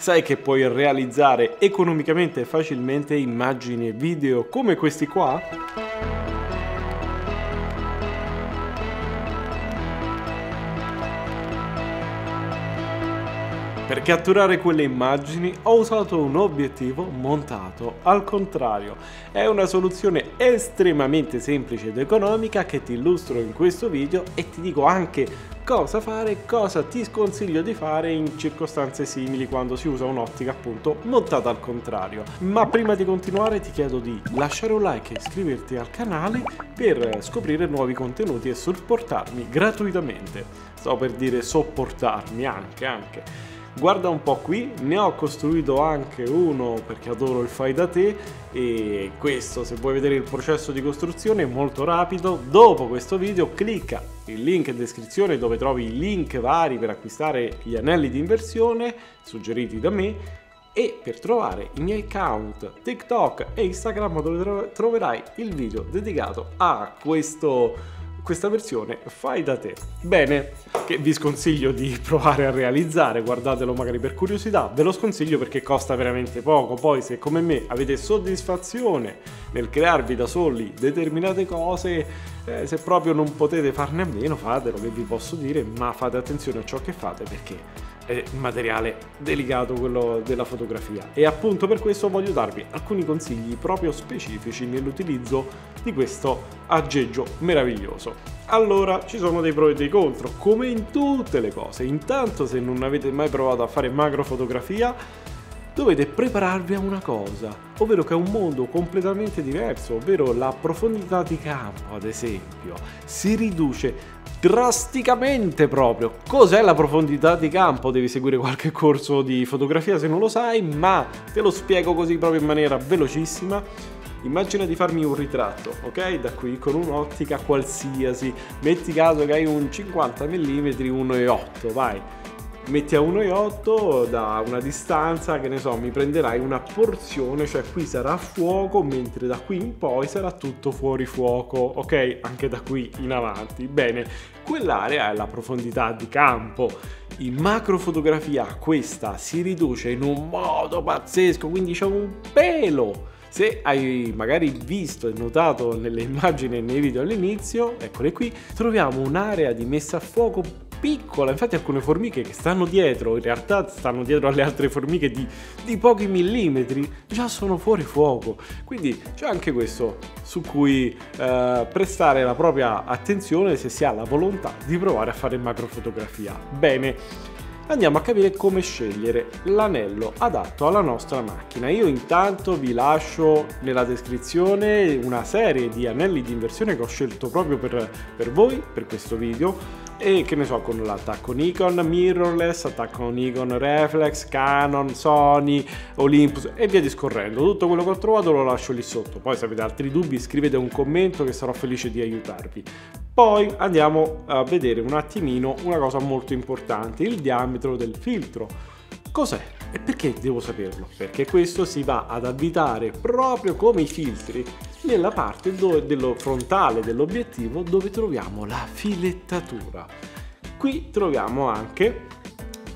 Sai che puoi realizzare economicamente e facilmente immagini e video come questi qua? Per catturare quelle immagini ho usato un obiettivo montato al contrario. È una soluzione estremamente semplice ed economica che ti illustro in questo video e ti dico anche cosa fare e cosa ti sconsiglio di fare in circostanze simili quando si usa un'ottica appunto montata al contrario. Ma prima di continuare ti chiedo di lasciare un like e iscriverti al canale per scoprire nuovi contenuti e supportarmi gratuitamente. Sto per dire sopportarmi anche. Guarda un po' qui, ne ho costruito anche uno perché adoro il fai da te e questo, se vuoi vedere il processo di costruzione, è molto rapido. Dopo questo video clicca il link in descrizione dove trovi i link vari per acquistare gli anelli di inversione suggeriti da me e per trovare i miei account TikTok e Instagram dove troverai il video dedicato a questa versione fai da te. Bene, che vi sconsiglio di provare a realizzare, guardatelo magari per curiosità, ve lo sconsiglio perché costa veramente poco. Poi se come me avete soddisfazione nel crearvi da soli determinate cose, se proprio non potete farne a meno, fatelo, che vi posso dire, ma fate attenzione a ciò che fate perché è materiale delicato quello della fotografia e appunto per questo voglio darvi alcuni consigli proprio specifici nell'utilizzo di questo aggeggio meraviglioso. Allora, ci sono dei pro e dei contro come in tutte le cose. Intanto, se non avete mai provato a fare macrofotografia, dovete prepararvi a una cosa, ovvero che è un mondo completamente diverso, ovvero la profondità di campo, ad esempio, si riduce drasticamente proprio. Cos'è la profondità di campo? Devi seguire qualche corso di fotografia se non lo sai, ma te lo spiego così proprio in maniera velocissima. Immagina di farmi un ritratto, ok? Da qui con un'ottica qualsiasi, metti caso che hai un 50 mm 1.8, vai. Metti a 1.8, da una distanza, che ne so, mi prenderai una porzione, cioè qui sarà a fuoco, mentre da qui in poi sarà tutto fuori fuoco, ok? Anche da qui in avanti. Bene, quell'area è la profondità di campo. In macrofotografia questa si riduce in un modo pazzesco, quindi c'è un pelo. Se hai magari visto e notato nelle immagini e nei video all'inizio, eccole qui, troviamo un'area di messa a fuoco piccola. Infatti alcune formiche che stanno dietro, in realtà stanno dietro alle altre formiche di pochi millimetri, già sono fuori fuoco. Quindi c'è anche questo su cui prestare la propria attenzione se si ha la volontà di provare a fare macrofotografia. Bene, andiamo a capire come scegliere l'anello adatto alla nostra macchina. Io intanto vi lascio nella descrizione una serie di anelli di inversione che ho scelto proprio per voi, per questo video, e che ne so, con l'attacco Nikon mirrorless, attacco Nikon reflex, Canon, Sony, Olympus e via discorrendo. Tutto quello che ho trovato lo lascio lì sotto, poi se avete altri dubbi scrivete un commento che sarò felice di aiutarvi. Poi andiamo a vedere un attimino una cosa molto importante, il diametro del filtro. Cos'è e perché devo saperlo? Perché questo si va ad abitare proprio come i filtri nella parte dello frontale dell'obiettivo dove troviamo la filettatura. Qui troviamo anche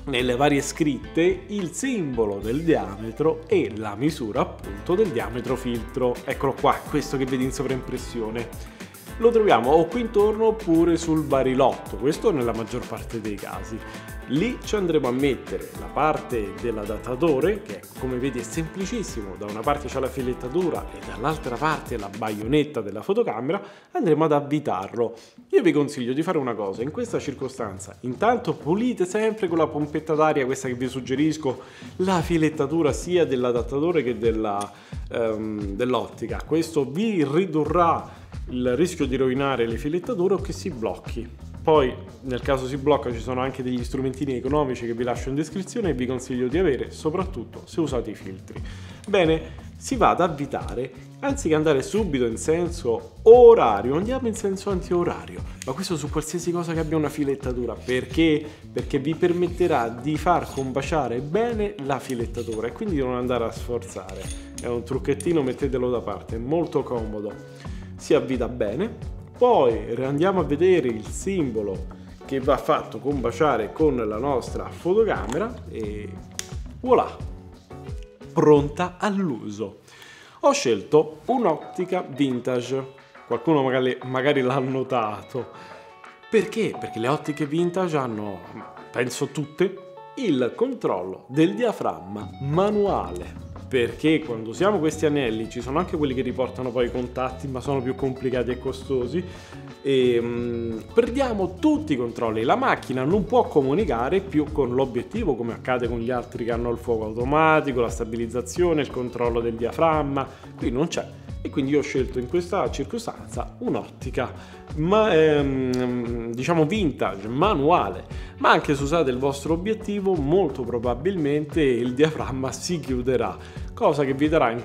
nelle varie scritte il simbolo del diametro e la misura appunto del diametro filtro. Eccolo qua, questo che vedi in sovraimpressione. Lo troviamo o qui intorno oppure sul barilotto, questo nella maggior parte dei casi. Lì ci andremo a mettere la parte dell'adattatore che, come vedi, è semplicissimo. Da una parte c'è la filettatura e dall'altra parte la baionetta della fotocamera. Andremo ad avvitarlo. Io vi consiglio di fare una cosa in questa circostanza: intanto pulite sempre con la pompetta d'aria, questa che vi suggerisco, la filettatura sia dell'adattatore che dell'ottica. Questo vi ridurrà il rischio di rovinare le filettature o che si blocchi. Poi nel caso si blocca ci sono anche degli strumentini economici che vi lascio in descrizione e vi consiglio di avere soprattutto se usate i filtri. Bene, si va ad avvitare, anziché andare subito in senso orario andiamo in senso antiorario, ma questo su qualsiasi cosa che abbia una filettatura. Perché? Perché vi permetterà di far combaciare bene la filettatura e quindi non andare a sforzare. È un trucchettino, mettetelo da parte, è molto comodo. Si avvita bene, poi andiamo a vedere il simbolo che va fatto combaciare con la nostra fotocamera e voilà, pronta all'uso. Ho scelto un'ottica vintage, qualcuno magari l'ha notato. Perché? Perché le ottiche vintage hanno, penso tutte, il controllo del diaframma manuale. Perché quando usiamo questi anelli, ci sono anche quelli che riportano poi i contatti, ma sono più complicati e costosi, e perdiamo tutti i controlli. La macchina non può comunicare più con l'obiettivo, come accade con gli altri che hanno il fuoco automatico, la stabilizzazione, il controllo del diaframma. Qui non c'è, e quindi io ho scelto in questa circostanza un'ottica, diciamo vintage, manuale. Ma anche se usate il vostro obiettivo, molto probabilmente il diaframma si chiuderà, cosa che vi darà in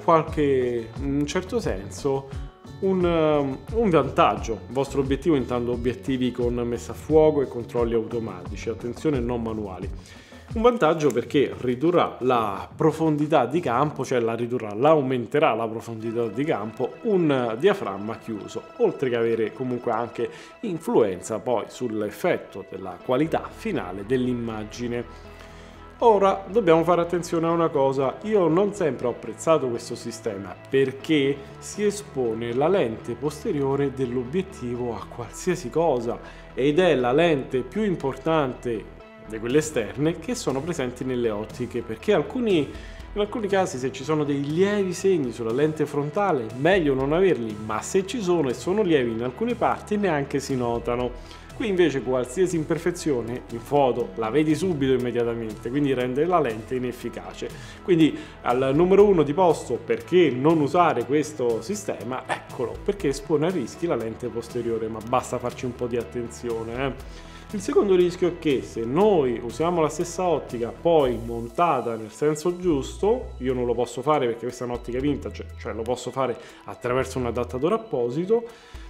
un certo senso un vantaggio. Il vostro obiettivo, intendo obiettivi con messa a fuoco e controlli automatici, attenzione, non manuali. Un vantaggio perché ridurrà la profondità di campo, cioè aumenterà la profondità di campo un diaframma chiuso, oltre che avere comunque anche influenza poi sull'effetto della qualità finale dell'immagine. Ora dobbiamo fare attenzione a una cosa: io non sempre ho apprezzato questo sistema, perché si espone la lente posteriore dell'obiettivo a qualsiasi cosa, ed è la lente più importante di quelle esterne che sono presenti nelle ottiche, perché in alcuni casi, se ci sono dei lievi segni sulla lente frontale, meglio non averli, ma se ci sono e sono lievi in alcune parti, neanche si notano. Qui invece qualsiasi imperfezione in foto la vedi subito, immediatamente, quindi rende la lente inefficace. Quindi al numero 1 di posto, perché non usare questo sistema? Eccolo, perché espone a rischi la lente posteriore, ma basta farci un po' di attenzione. Il secondo rischio è che se noi usiamo la stessa ottica poi montata nel senso giusto, io non lo posso fare perché questa è un'ottica vintage, cioè lo posso fare attraverso un adattatore apposito.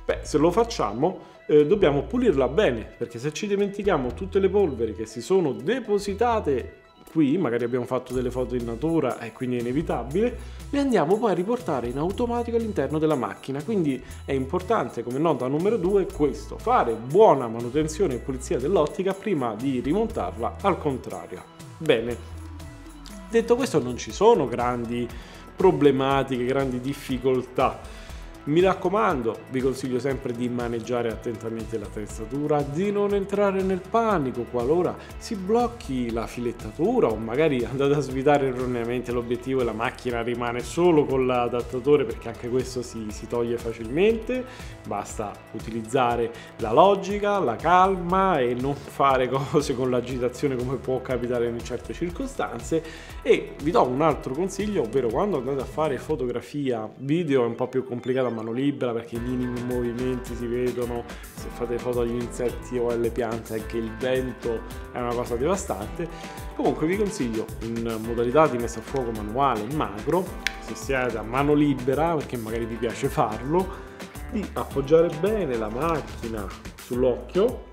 Beh, se lo facciamo dobbiamo pulirla bene, perché se ci dimentichiamo tutte le polveri che si sono depositate qui, magari abbiamo fatto delle foto in natura e quindi è inevitabile, le andiamo poi a riportare in automatico all'interno della macchina. Quindi è importante, come nota numero 2, questo: fare buona manutenzione e pulizia dell'ottica prima di rimontarla al contrario. Bene, detto questo, non ci sono grandi problematiche, grandi difficoltà. Mi raccomando, vi consiglio sempre di maneggiare attentamente l'attrezzatura, di non entrare nel panico qualora si blocchi la filettatura o magari andate a svitare erroneamente l'obiettivo e la macchina rimane solo con l'adattatore, perché anche questo si toglie facilmente. Basta utilizzare la logica, la calma e non fare cose con l'agitazione come può capitare in certe circostanze. E vi do un altro consiglio, ovvero quando andate a fare fotografia, video è un po' più complicato mano libera, perché i minimi movimenti si vedono. Se fate foto agli insetti o alle piante, anche il vento è una cosa devastante. Comunque vi consiglio, in modalità di messa a fuoco manuale macro, se siete a mano libera, perché magari vi piace farlo, di appoggiare bene la macchina sull'occhio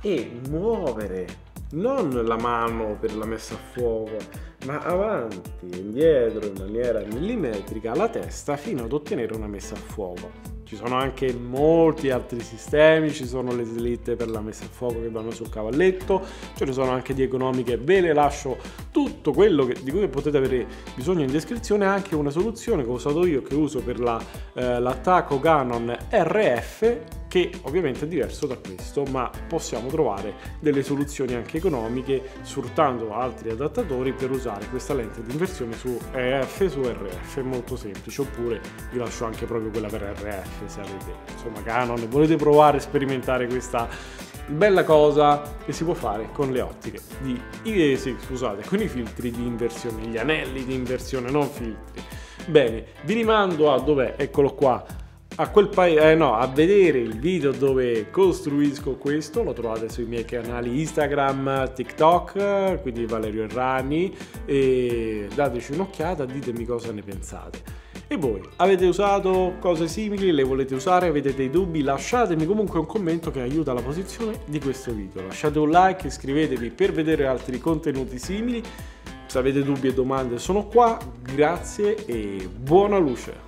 e muovere non la mano per la messa a fuoco, ma avanti e indietro in maniera millimetrica la testa fino ad ottenere una messa a fuoco. Ci sono anche molti altri sistemi, ci sono le slitte per la messa a fuoco che vanno sul cavalletto, ce ne sono anche di economiche. Ve le lascio tutto quello di cui potete avere bisogno in descrizione, anche una soluzione che ho usato io, che uso per l'attacco Canon RF, che ovviamente è diverso da questo, ma possiamo trovare delle soluzioni anche economiche sfruttando altri adattatori per usare questa lente di inversione su EF e su RF, è molto semplice. Oppure vi lascio anche proprio quella per RF, se avete insomma Canon e volete provare a sperimentare questa bella cosa che si può fare con le ottiche con i filtri di inversione, gli anelli di inversione, non filtri. Bene, vi rimando a dov'è, eccolo qua, a vedere il video dove costruisco questo. Lo trovate sui miei canali Instagram, TikTok, quindi Valerio Errani, e dateci un'occhiata, ditemi cosa ne pensate. E voi avete usato cose simili, le volete usare, avete dei dubbi? Lasciatemi comunque un commento che aiuta la posizione di questo video. Lasciate un like, iscrivetevi per vedere altri contenuti simili. Se avete dubbi e domande sono qua, grazie e buona luce!